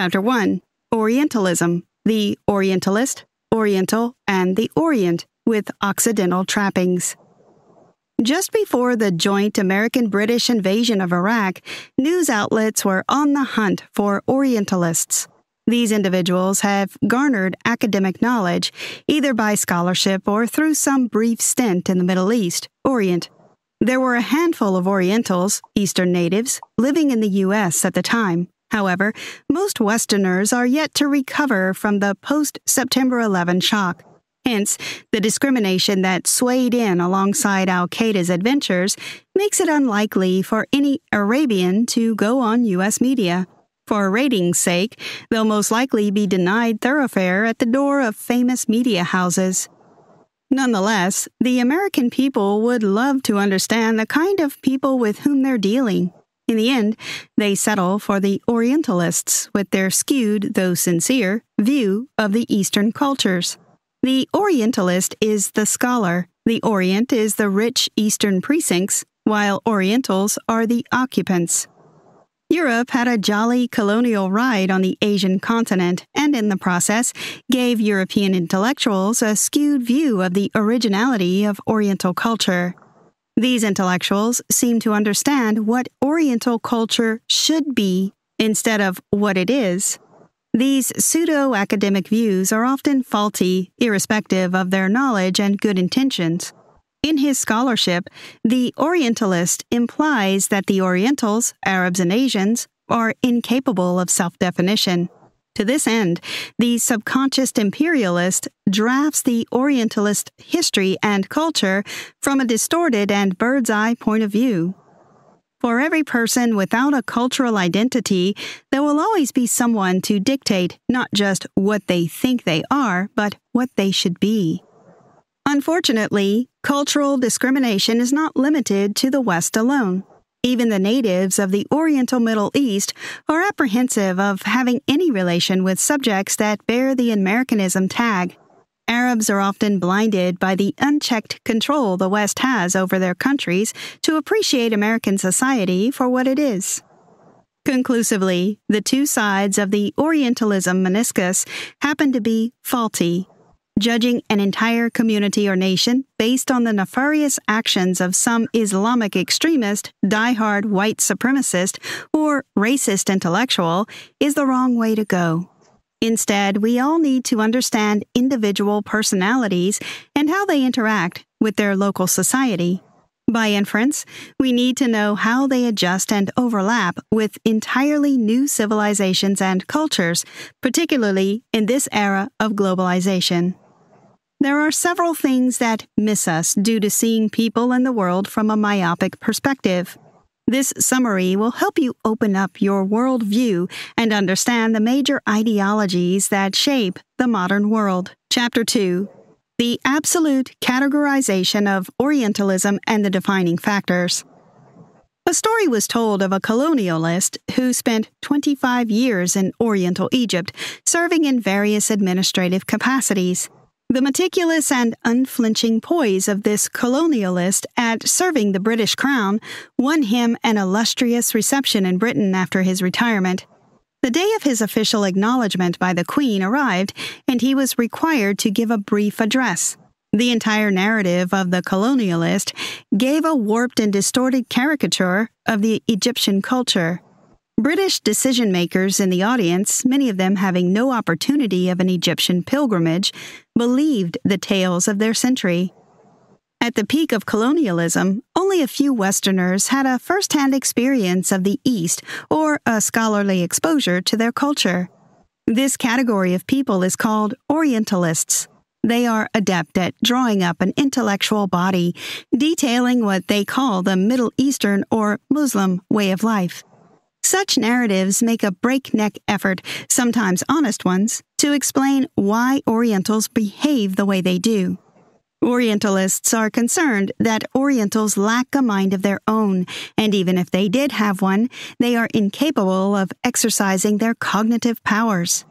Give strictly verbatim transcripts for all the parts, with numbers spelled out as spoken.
Chapter one. Orientalism, the Orientalist, Oriental, and the Orient, with Occidental Trappings. Just before the joint American-British invasion of Iraq, news outlets were on the hunt for Orientalists. These individuals have garnered academic knowledge, either by scholarship or through some brief stint in the Middle East, Orient. There were a handful of Orientals, Eastern natives, living in the U S at the time. However, most Westerners are yet to recover from the post-September eleventh shock. Hence, the discrimination that swayed in alongside Al-Qaeda's adventures makes it unlikely for any Arabian to go on U S media. For ratings' sake, they'll most likely be denied thoroughfare at the door of famous media houses. Nonetheless, the American people would love to understand the kind of people with whom they're dealing. In the end, they settle for the Orientalists with their skewed, though sincere, view of the Eastern cultures. The Orientalist is the scholar, the Orient is the rich Eastern precincts, while Orientals are the occupants. Europe had a jolly colonial ride on the Asian continent and, in the process, gave European intellectuals a skewed view of the originality of Oriental culture. These intellectuals seem to understand what Oriental culture should be instead of what it is. These pseudo-academic views are often faulty, irrespective of their knowledge and good intentions. In his scholarship, the Orientalist implies that the Orientals, Arabs and Asians, are incapable of self-definition. To this end, the subconscious imperialist drafts the Orientalist history and culture from a distorted and bird's-eye point of view. For every person without a cultural identity, there will always be someone to dictate not just what they think they are, but what they should be. Unfortunately, cultural discrimination is not limited to the West alone. Even the natives of the Oriental Middle East are apprehensive of having any relation with subjects that bear the Americanism tag. Arabs are often blinded by the unchecked control the West has over their countries to appreciate American society for what it is. Conclusively, the two sides of the Orientalism meniscus happen to be faulty. Judging an entire community or nation based on the nefarious actions of some Islamic extremist, diehard white supremacist, or racist intellectual is the wrong way to go. Instead, we all need to understand individual personalities and how they interact with their local society. By inference, we need to know how they adjust and overlap with entirely new civilizations and cultures, particularly in this era of globalization. There are several things that miss us due to seeing people and the world from a myopic perspective. This summary will help you open up your worldview and understand the major ideologies that shape the modern world. Chapter two. The Absolute Categorization of Orientalism and the Defining Factors. A story was told of a colonialist who spent twenty-five years in Oriental Egypt, serving in various administrative capacities. The meticulous and unflinching poise of this colonialist at serving the British crown won him an illustrious reception in Britain after his retirement. The day of his official acknowledgement by the Queen arrived, and he was required to give a brief address. The entire narrative of the colonialist gave a warped and distorted caricature of the Egyptian culture. British decision-makers in the audience, many of them having no opportunity of an Egyptian pilgrimage, believed the tales of their century. At the peak of colonialism, only a few Westerners had a first-hand experience of the East or a scholarly exposure to their culture. This category of people is called Orientalists. They are adept at drawing up an intellectual body, detailing what they call the Middle Eastern or Muslim way of life. Such narratives make a breakneck effort, sometimes honest ones, to explain why Orientals behave the way they do. Orientalists are concerned that Orientals lack a mind of their own, and even if they did have one, they are incapable of exercising their cognitive powers.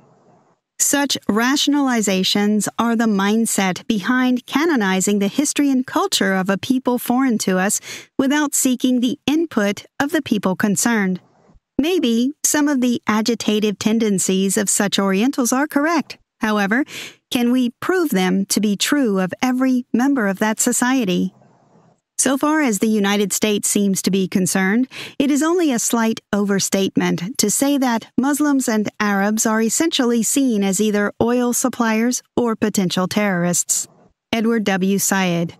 Such rationalizations are the mindset behind canonizing the history and culture of a people foreign to us without seeking the input of the people concerned. Maybe some of the agitative tendencies of such Orientals are correct. However, can we prove them to be true of every member of that society? So far as the United States seems to be concerned, it is only a slight overstatement to say that Muslims and Arabs are essentially seen as either oil suppliers or potential terrorists. Edward W. Said.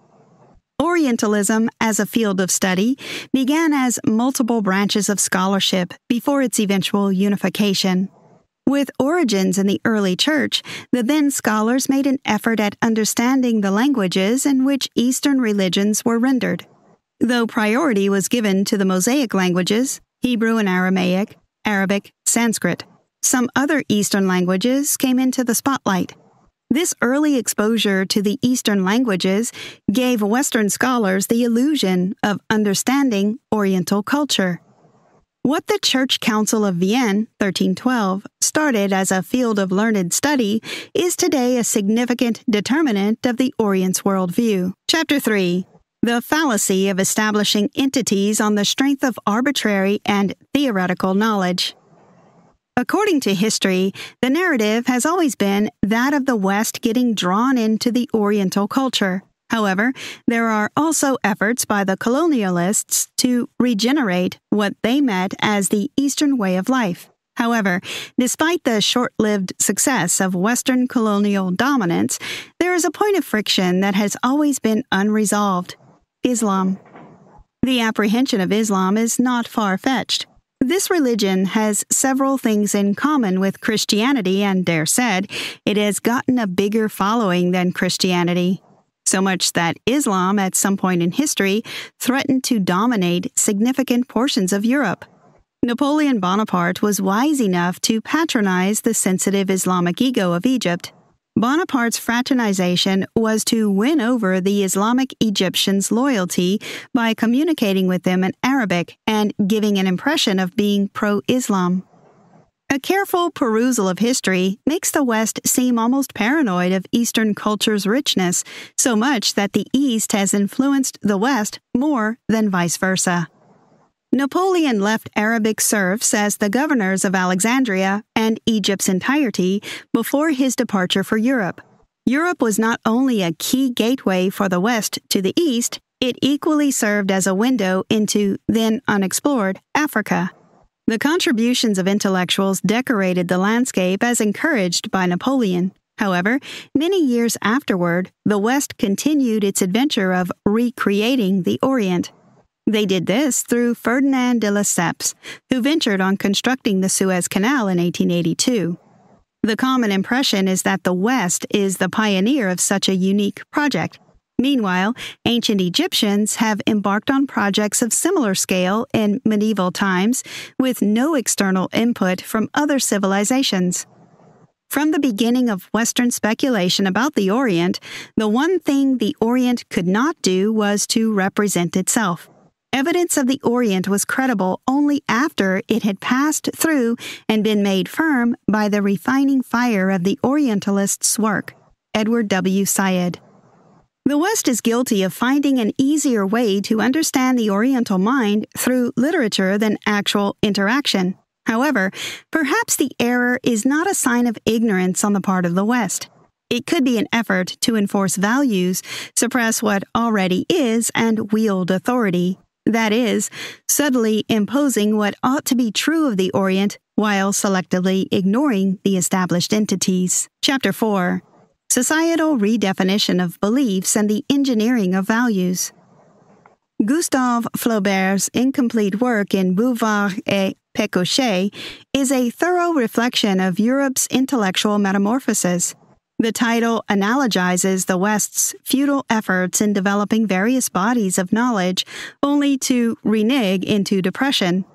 Orientalism as a field of study began as multiple branches of scholarship before its eventual unification. With origins in the early church, the then scholars made an effort at understanding the languages in which Eastern religions were rendered. Though priority was given to the Mosaic languages, Hebrew and Aramaic, Arabic, Sanskrit, some other Eastern languages came into the spotlight. This early exposure to the Eastern languages gave Western scholars the illusion of understanding Oriental culture. What the Church Council of Vienne, thirteen twelve, started as a field of learned study is today a significant determinant of the Orient's worldview. Chapter three. The Fallacy of Establishing Entities on the Strength of Arbitrary and Theoretical Knowledge. According to history, the narrative has always been that of the West getting drawn into the Oriental culture. However, there are also efforts by the colonialists to regenerate what they met as the Eastern way of life. However, despite the short-lived success of Western colonial dominance, there is a point of friction that has always been unresolved: Islam. The apprehension of Islam is not far-fetched. This religion has several things in common with Christianity, and dare said, it has gotten a bigger following than Christianity. So much that Islam, at some point in history, threatened to dominate significant portions of Europe. Napoleon Bonaparte was wise enough to patronize the sensitive Islamic ego of Egypt. Bonaparte's fraternization was to win over the Islamic Egyptians' loyalty by communicating with them in Arabic and giving an impression of being pro-Islam. A careful perusal of history makes the West seem almost paranoid of Eastern culture's richness, so much that the East has influenced the West more than vice versa. Napoleon left Arabic serfs as the governors of Alexandria and Egypt's entirety before his departure for Europe. Europe was not only a key gateway for the West to the East, it equally served as a window into then-unexplored Africa. The contributions of intellectuals decorated the landscape as encouraged by Napoleon. However, many years afterward, the West continued its adventure of recreating the Orient. They did this through Ferdinand de Lesseps, who ventured on constructing the Suez Canal in eighteen eighty-two. The common impression is that the West is the pioneer of such a unique project. Meanwhile, ancient Egyptians have embarked on projects of similar scale in medieval times with no external input from other civilizations. From the beginning of Western speculation about the Orient, the one thing the Orient could not do was to represent itself. Evidence of the Orient was credible only after it had passed through and been made firm by the refining fire of the Orientalists' work. Edward W. Said. The West is guilty of finding an easier way to understand the Oriental mind through literature than actual interaction. However, perhaps the error is not a sign of ignorance on the part of the West. It could be an effort to enforce values, suppress what already is, and wield authority. That is, subtly imposing what ought to be true of the Orient while selectively ignoring the established entities. Chapter four. Societal Redefinition of Beliefs and the Engineering of Values. Gustave Flaubert's incomplete work in Bouvard et Pécochet is a thorough reflection of Europe's intellectual metamorphosis. The title analogizes the West's futile efforts in developing various bodies of knowledge, only to renege into depression.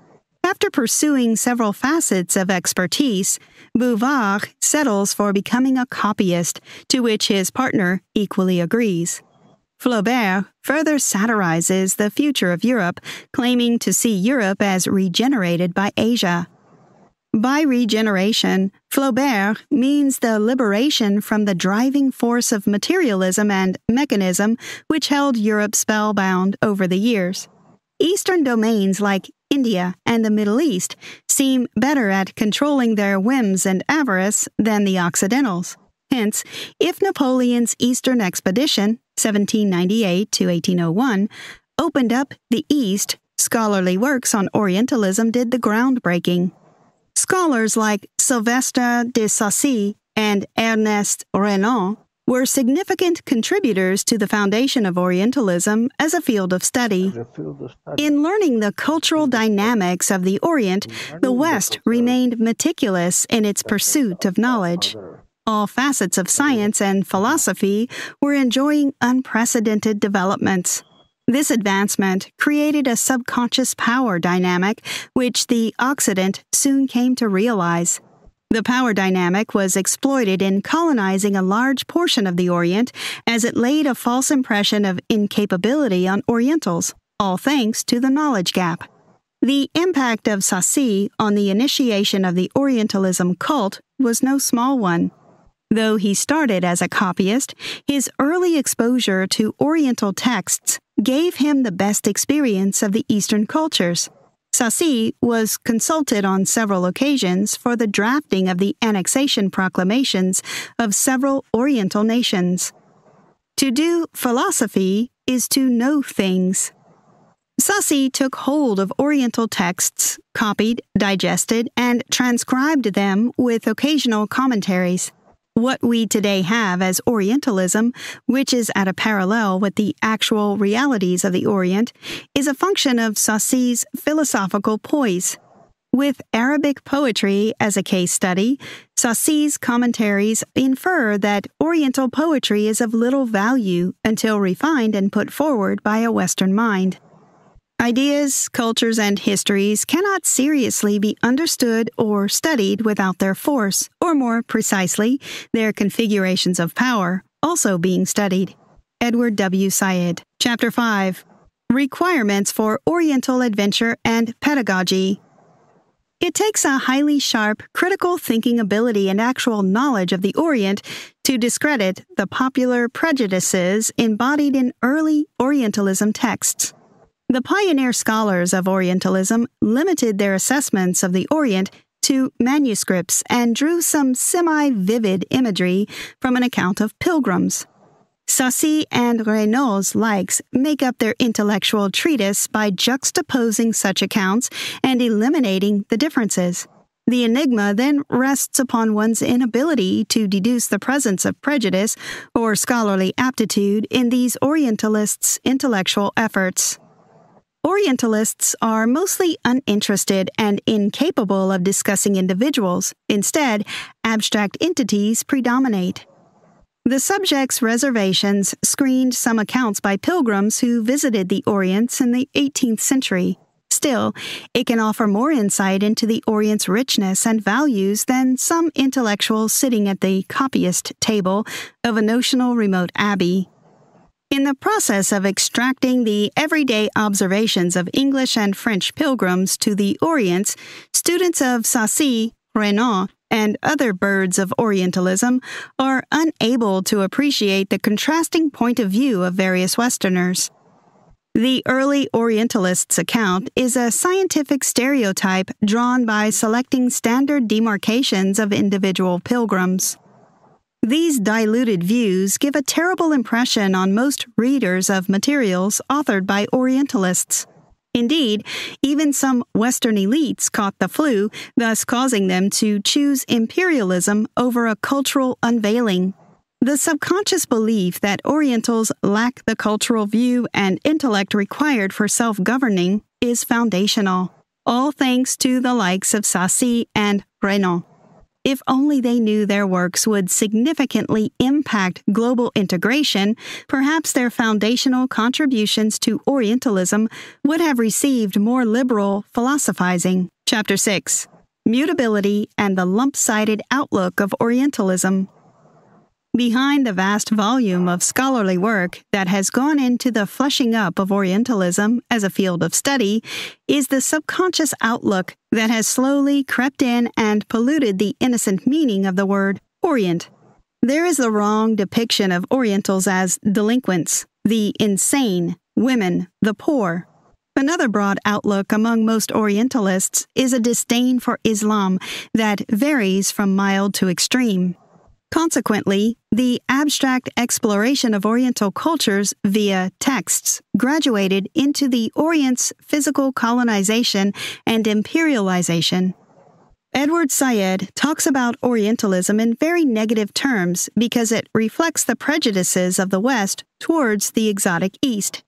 After pursuing several facets of expertise, Bouvard settles for becoming a copyist, to which his partner equally agrees. Flaubert further satirizes the future of Europe, claiming to see Europe as regenerated by Asia. By regeneration, Flaubert means the liberation from the driving force of materialism and mechanism which held Europe spellbound over the years. Eastern domains like India, and the Middle East seem better at controlling their whims and avarice than the Occidentals. Hence, if Napoleon's Eastern Expedition, seventeen ninety-eight to eighteen oh one, opened up the East, scholarly works on Orientalism did the groundbreaking. Scholars like Silvestre de Sacy and Ernest Renan were significant contributors to the foundation of Orientalism as a field of study. In learning the cultural dynamics of the Orient, the West remained meticulous in its pursuit of knowledge. All facets of science and philosophy were enjoying unprecedented developments. This advancement created a subconscious power dynamic which the Occident soon came to realize. The power dynamic was exploited in colonizing a large portion of the Orient as it laid a false impression of incapability on Orientals, all thanks to the knowledge gap. The impact of Sacy on the initiation of the Orientalism cult was no small one. Though he started as a copyist, his early exposure to Oriental texts gave him the best experience of the Eastern cultures. Sacy was consulted on several occasions for the drafting of the annexation proclamations of several Oriental nations. To do philosophy is to know things. Sacy took hold of Oriental texts, copied, digested, and transcribed them with occasional commentaries. What we today have as Orientalism, which is at a parallel with the actual realities of the Orient, is a function of Sacy's philosophical poise. With Arabic poetry as a case study, Sacy's commentaries infer that Oriental poetry is of little value until refined and put forward by a Western mind. Ideas, cultures, and histories cannot seriously be understood or studied without their force, or more precisely, their configurations of power, also being studied. Edward W. Said, Chapter five, Requirements for Oriental Adventure and Pedagogy. It takes a highly sharp, critical thinking ability and actual knowledge of the Orient to discredit the popular prejudices embodied in early Orientalism texts. The pioneer scholars of Orientalism limited their assessments of the Orient to manuscripts and drew some semi-vivid imagery from an account of pilgrims. Sacy and Renan's likes make up their intellectual treatise by juxtaposing such accounts and eliminating the differences. The enigma then rests upon one's inability to deduce the presence of prejudice or scholarly aptitude in these Orientalists' intellectual efforts. Orientalists are mostly uninterested and incapable of discussing individuals. Instead, abstract entities predominate. The subject's reservations screened some accounts by pilgrims who visited the Orient in the eighteenth century. Still, it can offer more insight into the Orient's richness and values than some intellectual sitting at the copyist table of a notional remote abbey. In the process of extracting the everyday observations of English and French pilgrims to the Orient, students of Sacy, Renan, and other birds of Orientalism are unable to appreciate the contrasting point of view of various Westerners. The early Orientalists' account is a scientific stereotype drawn by selecting standard demarcations of individual pilgrims. These diluted views give a terrible impression on most readers of materials authored by Orientalists. Indeed, even some Western elites caught the flu, thus causing them to choose imperialism over a cultural unveiling. The subconscious belief that Orientals lack the cultural view and intellect required for self-governing is foundational, all thanks to the likes of Sacy and Renan. If only they knew their works would significantly impact global integration, perhaps their foundational contributions to Orientalism would have received more liberal philosophizing. Chapter six. Mutability and the Lump-Sided Outlook of Orientalism. Behind the vast volume of scholarly work that has gone into the fleshing up of Orientalism as a field of study is the subconscious outlook that has slowly crept in and polluted the innocent meaning of the word Orient. There is the wrong depiction of Orientals as delinquents, the insane, women, the poor. Another broad outlook among most Orientalists is a disdain for Islam that varies from mild to extreme. Consequently, the abstract exploration of Oriental cultures via texts graduated into the Orient's physical colonization and imperialization. Edward Said talks about Orientalism in very negative terms because it reflects the prejudices of the West towards the exotic East.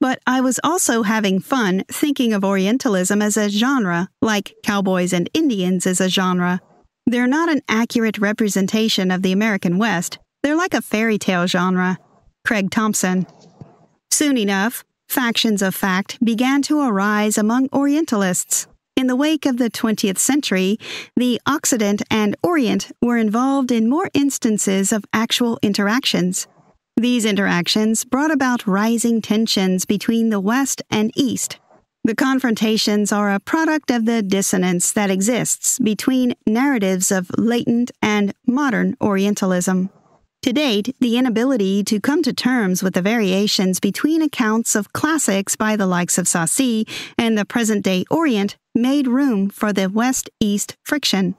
But I was also having fun thinking of Orientalism as a genre, like cowboys and Indians is a genre. They're not an accurate representation of the American West. They're like a fairy tale genre. Craig Thompson. Soon enough, factions of fact began to arise among Orientalists. In the wake of the twentieth century, the Occident and Orient were involved in more instances of actual interactions. These interactions brought about rising tensions between the West and East. The confrontations are a product of the dissonance that exists between narratives of latent and modern Orientalism. To date, the inability to come to terms with the variations between accounts of classics by the likes of Sacy and the present-day Orient made room for the West-East friction.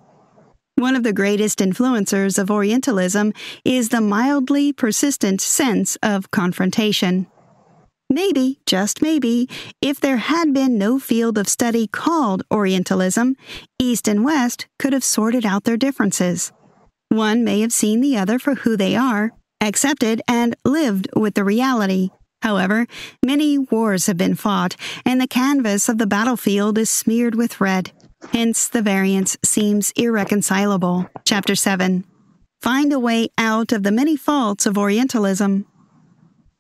One of the greatest influencers of Orientalism is the mildly persistent sense of confrontation. Maybe, just maybe, if there had been no field of study called Orientalism, East and West could have sorted out their differences. One may have seen the other for who they are, accepted and lived with the reality. However, many wars have been fought, and the canvas of the battlefield is smeared with red. Hence, the variance seems irreconcilable. Chapter seven. Find a way out of the many faults of Orientalism.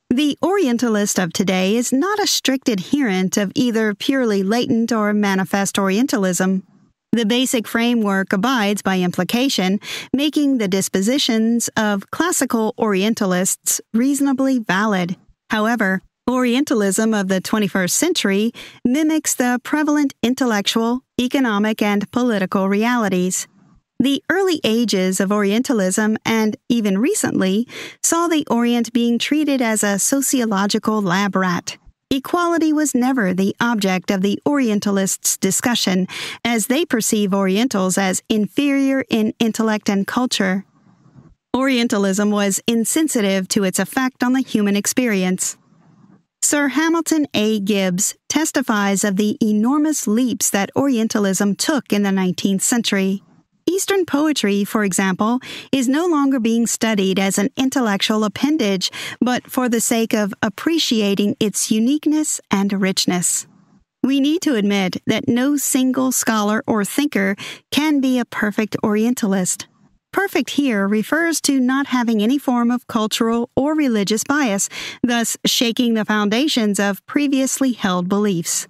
The Orientalist of today is not a strict adherent of either purely latent or manifest Orientalism. The basic framework abides by implication, making the dispositions of classical Orientalists reasonably valid. However, Orientalism of the twenty-first century mimics the prevalent intellectual, economic, and political realities. The early ages of Orientalism, and even recently, saw the Orient being treated as a sociological lab rat. Equality was never the object of the Orientalists' discussion, as they perceive Orientals as inferior in intellect and culture. Orientalism was insensitive to its effect on the human experience. Sir Hamilton A. Gibbs testifies of the enormous leaps that Orientalism took in the nineteenth century. Eastern poetry, for example, is no longer being studied as an intellectual appendage, but for the sake of appreciating its uniqueness and richness. We need to admit that no single scholar or thinker can be a perfect Orientalist. Perfect here refers to not having any form of cultural or religious bias, thus shaking the foundations of previously held beliefs.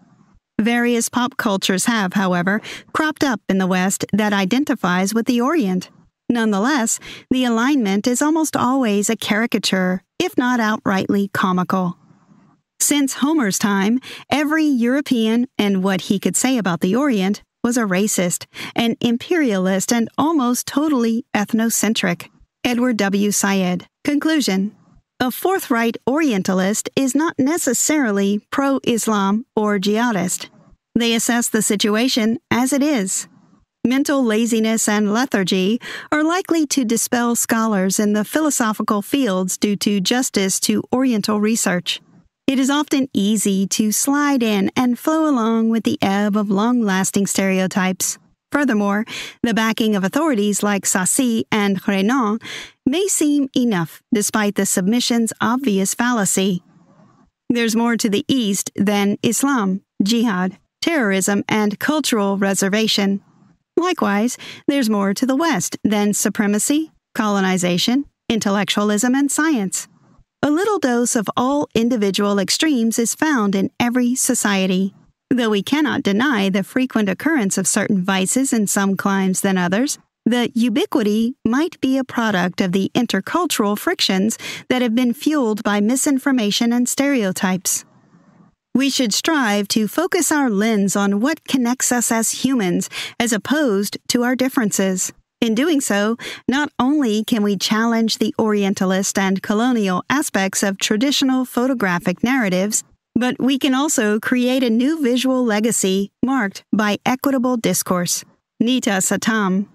Various pop cultures have, however, cropped up in the West that identifies with the Orient. Nonetheless, the alignment is almost always a caricature, if not outrightly comical. Since Homer's time, every European, and what he could say about the Orient, was a racist, an imperialist, and almost totally ethnocentric. Edward W. Said. Conclusion. A forthright Orientalist is not necessarily pro-Islam or jihadist. They assess the situation as it is. Mental laziness and lethargy are likely to dispel scholars in the philosophical fields due to justice to Oriental research. It is often easy to slide in and flow along with the ebb of long-lasting stereotypes. Furthermore, the backing of authorities like Sacy and Renan may seem enough, despite the submission's obvious fallacy. There's more to the East than Islam, jihad, terrorism, and cultural reservation. Likewise, there's more to the West than supremacy, colonization, intellectualism, and science. A little dose of all individual extremes is found in every society. Though we cannot deny the frequent occurrence of certain vices in some climes than others, the ubiquity might be a product of the intercultural frictions that have been fueled by misinformation and stereotypes. We should strive to focus our lens on what connects us as humans as opposed to our differences. In doing so, not only can we challenge the Orientalist and colonial aspects of traditional photographic narratives, but we can also create a new visual legacy marked by equitable discourse. Nita Satam.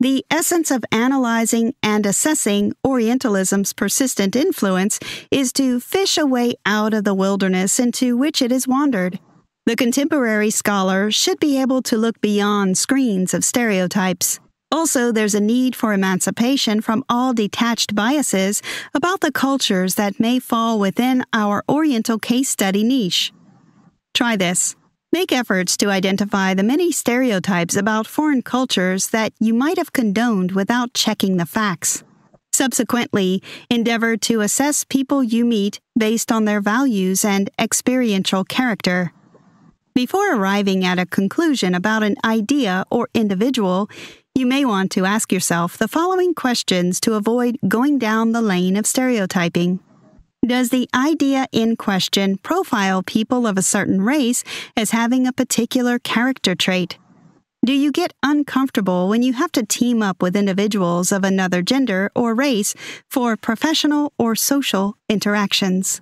The essence of analyzing and assessing Orientalism's persistent influence is to fish a way out of the wilderness into which it has wandered. The contemporary scholar should be able to look beyond screens of stereotypes. Also, there's a need for emancipation from all detached biases about the cultures that may fall within our Oriental case study niche. Try this. Make efforts to identify the many stereotypes about foreign cultures that you might have condoned without checking the facts. Subsequently, endeavor to assess people you meet based on their values and experiential character. Before arriving at a conclusion about an idea or individual, you may want to ask yourself the following questions to avoid going down the lane of stereotyping. Does the idea in question profile people of a certain race as having a particular character trait? Do you get uncomfortable when you have to team up with individuals of another gender or race for professional or social interactions?